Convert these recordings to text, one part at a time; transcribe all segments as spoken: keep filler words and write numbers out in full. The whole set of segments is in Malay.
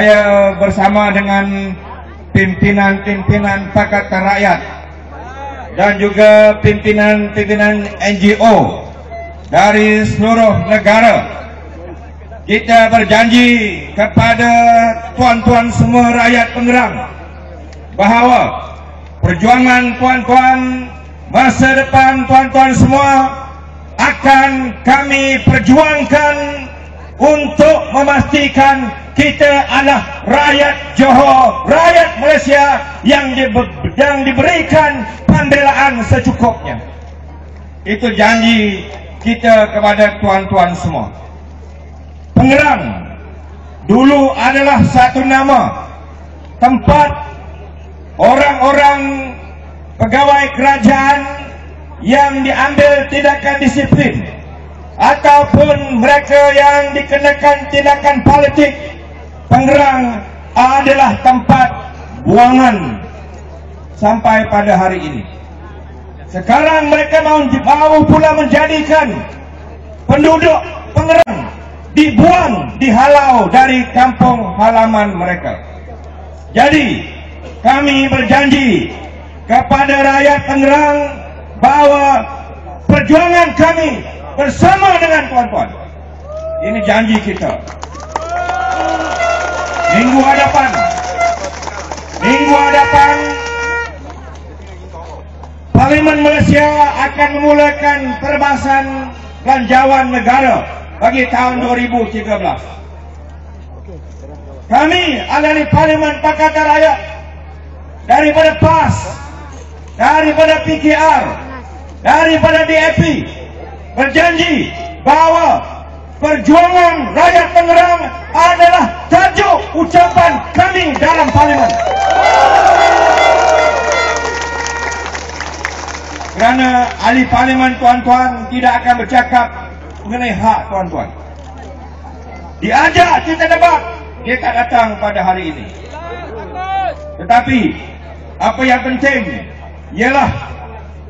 Saya bersama dengan pimpinan-pimpinan Pakatan Rakyat dan juga pimpinan-pimpinan N G O dari seluruh negara. Kita berjanji kepada tuan-tuan semua rakyat Pengerang bahawa perjuangan tuan-tuan, masa depan tuan-tuan semua akan kami perjuangkan untuk memastikan kita adalah rakyat Johor, rakyat Malaysia yang, di, yang diberikan pembelaan secukupnya. Itu janji kita kepada tuan-tuan semua. Pengerang dulu adalah satu nama, tempat orang-orang pegawai kerajaan yang diambil tindakan disiplin ataupun mereka yang dikenakan tindakan politik. Pengerang adalah tempat buangan sampai pada hari ini. Sekarang mereka mau, mau pula menjadikan penduduk Pengerang dibuang, dihalau dari kampung halaman mereka. Jadi kami berjanji kepada rakyat Pengerang bahawa perjuangan kami bersama dengan tuan-tuan, ini janji kita. Minggu hadapan, minggu hadapan, Parlimen Malaysia akan memulakan perbahasan belanjawan negara bagi tahun dua ribu tiga belas. Kami dari Parlimen Pakatan Rakyat, daripada P A S, daripada P K R, daripada D A P, berjanji bahawa perjuangan rakyat Pengerang adalah tajuk ucapan kami dalam parlimen. Kerana ahli parlimen tuan-tuan tidak akan bercakap mengenai hak tuan-tuan. Diajak kita debat, dia tak datang pada hari ini. Tetapi apa yang penting ialah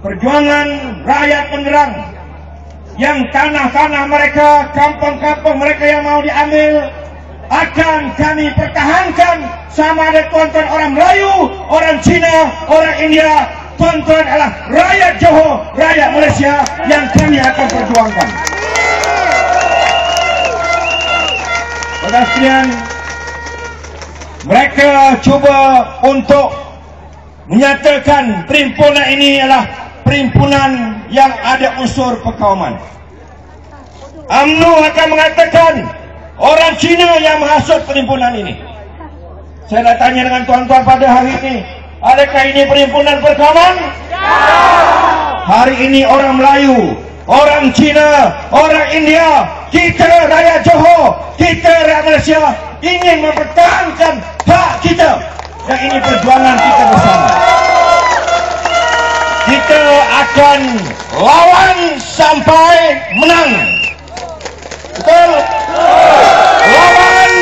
perjuangan rakyat Pengerang yang tanah-tanah mereka, kampung-kampung mereka yang mau diambil akan kami pertahankan sama ada tuan-tuan orang Melayu, orang Cina, orang India. Tuan-tuan adalah rakyat Johor, rakyat Malaysia yang kami akan perjuangkan. Kemudian mereka cuba untuk menyatakan perhimpunan ini adalah perhimpunan yang ada unsur perkauman. U M N O akan mengatakan orang Cina yang menghasut perhimpunan ini. Saya nak tanya dengan tuan-tuan pada hari ini, adakah ini perhimpunan perkauman? Hari ini orang Melayu, orang Cina, orang India, kita rakyat Johor, kita rakyat Malaysia ingin mempertahankan hak kita. Dan ini perjuangan kita bersama. Kita akan lawan sampai menang. Betul? Lawan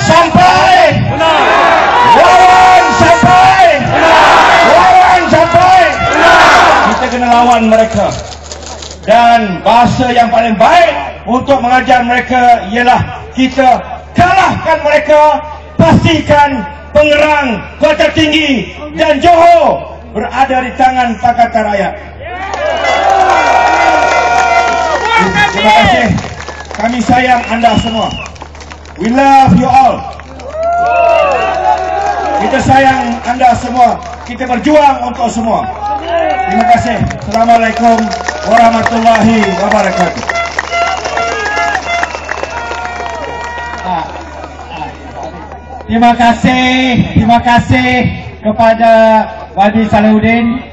sampai menang. Lawan sampai menang. Lawan sampai menang. Kita kena lawan mereka. Dan bahasa yang paling baik untuk mengajar mereka ialah kita kalahkan mereka. Pastikan Pengerang, Kota Tinggi dan Johor berada di tangan Pakatan Rakyat. Terima kasih. Kami sayang anda semua. We love you all. Kita sayang anda semua. Kita berjuang untuk semua. Terima kasih. Assalamualaikum warahmatullahi wabarakatuh. Terima kasih. Terima kasih kepada Y B Salahuddin